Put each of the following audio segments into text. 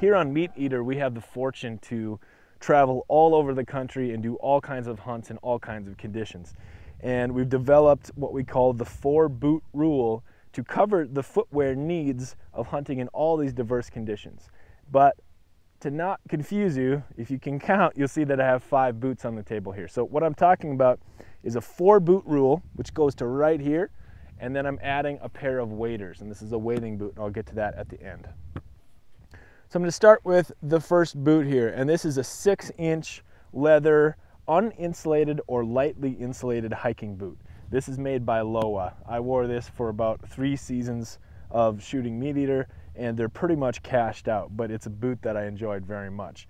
Here on Meat Eater, we have the fortune to travel all over the country and do all kinds of hunts in all kinds of conditions. And we've developed what we call the 4-boot rule to cover the footwear needs of hunting in all these diverse conditions. But to not confuse you, if you can count, you'll see that I have 5 boots on the table here. So what I'm talking about is a 4-boot rule, which goes to right here, and then I'm adding a pair of waders, and this is a wading boot, and I'll get to that at the end. So I'm going to start with the first boot here, and this is a 6-inch leather, uninsulated or lightly insulated hiking boot. This is made by Lowa. I wore this for about 3 seasons of shooting Meat Eater, and they're pretty much cashed out, but it's a boot that I enjoyed very much.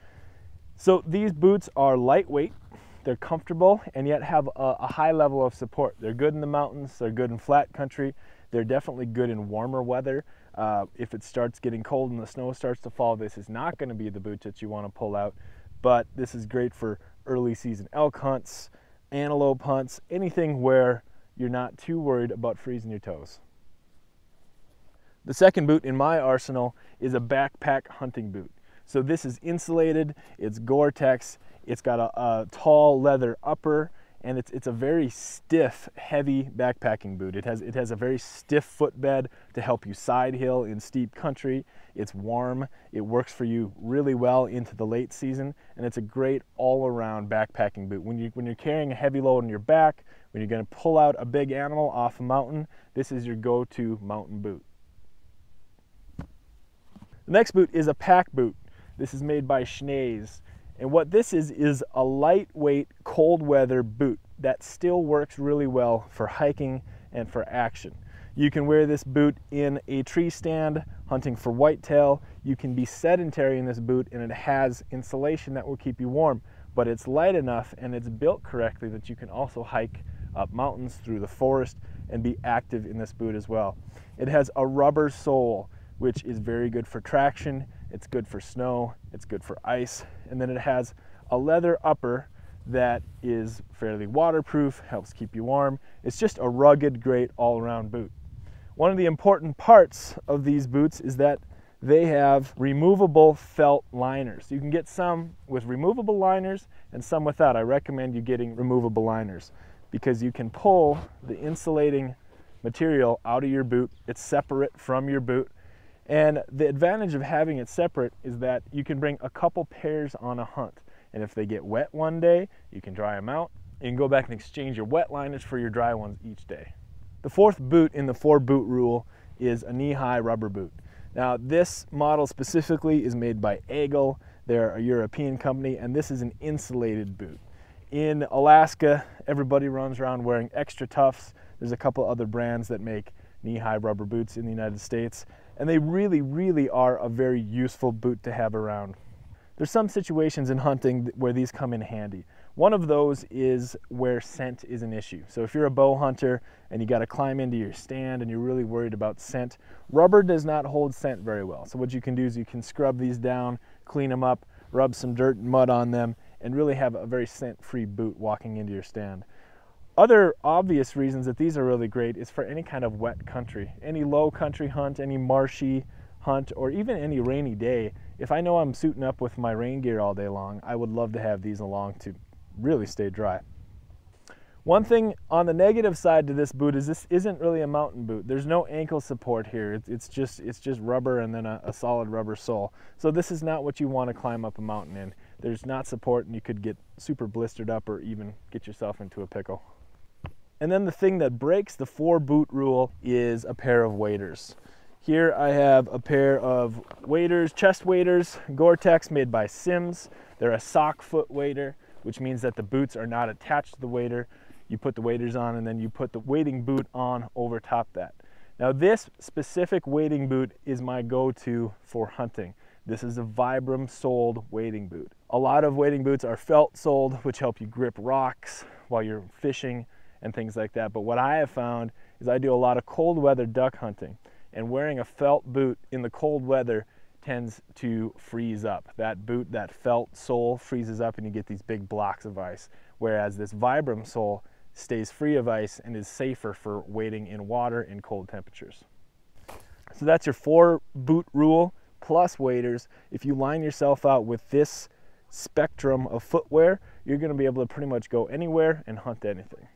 So these boots are lightweight, they're comfortable, and yet have a high level of support. They're good in the mountains, they're good in flat country, they're definitely good in warmer weather. If it starts getting cold and the snow starts to fall, this is not going to be the boot that you want to pull out, but this is great for early season elk hunts, antelope hunts, anything where you're not too worried about freezing your toes. The second boot in my arsenal is a backpack hunting boot. So this is insulated, it's Gore-Tex, it's got a tall leather upper, and it's a very stiff, heavy backpacking boot. It has a very stiff footbed to help you side hill in steep country. It's warm, it works for you really well into the late season, and it's a great all-around backpacking boot. When you're carrying a heavy load on your back, when you're going to pull out a big animal off a mountain, this is your go-to mountain boot. The next boot is a pack boot. This is made by Schnees. And what this is a lightweight cold weather boot that still works really well for hiking and for action. You can wear this boot in a tree stand, hunting for whitetail. You can be sedentary in this boot, and it has insulation that will keep you warm, but it's light enough and it's built correctly that you can also hike up mountains, through the forest, and be active in this boot as well. It has a rubber sole, which is very good for traction, it's good for snow, it's good for ice, and then it has a leather upper that is fairly waterproof, helps keep you warm. It's just a rugged, great all-around boot. One of the important parts of these boots is that they have removable felt liners. You can get some with removable liners and some without. I recommend you getting removable liners because you can pull the insulating material out of your boot. It's separate from your boot. And the advantage of having it separate is that you can bring a couple pairs on a hunt. And if they get wet one day, you can dry them out. You can go back and exchange your wet liners for your dry ones each day. The fourth boot in the 4-boot rule is a knee-high rubber boot. Now this model specifically is made by Aigle. They're a European company, and this is an insulated boot. In Alaska, everybody runs around wearing extra tufts. There's a couple other brands that make knee-high rubber boots in the United States, and they really, really are a very useful boot to have around. There's some situations in hunting where these come in handy. One of those is where scent is an issue. So if you're a bow hunter and you got to climb into your stand and you're really worried about scent, rubber does not hold scent very well. So what you can do is you can scrub these down, clean them up, rub some dirt and mud on them, and really have a very scent-free boot walking into your stand. Other obvious reasons that these are really great is for any kind of wet country, any low country hunt, any marshy hunt, or even any rainy day. If I know I'm suiting up with my rain gear all day long, I would love to have these along to really stay dry. One thing on the negative side to this boot is this isn't really a mountain boot. There's no ankle support here. It's just rubber and then a solid rubber sole. So this is not what you want to climb up a mountain in. There's not support, and you could get super blistered up or even get yourself into a pickle. And then the thing that breaks the 4-boot rule is a pair of waders. Here I have a pair of waders, chest waders, Gore-Tex, made by Simms. They're a sock foot wader, which means that the boots are not attached to the wader. You put the waders on and then you put the wading boot on over top that. Now this specific wading boot is my go-to for hunting. This is a Vibram soled wading boot. A lot of wading boots are felt soled, which help you grip rocks while you're fishing and things like that. But what I have found is I do a lot of cold weather duck hunting, and wearing a felt boot in the cold weather tends to freeze up. That boot, that felt sole, freezes up and you get these big blocks of ice, whereas this Vibram sole stays free of ice and is safer for wading in water in cold temperatures. So that's your 4-boot rule. plus waders, if you line yourself out with this spectrum of footwear, you're going to be able to pretty much go anywhere and hunt anything.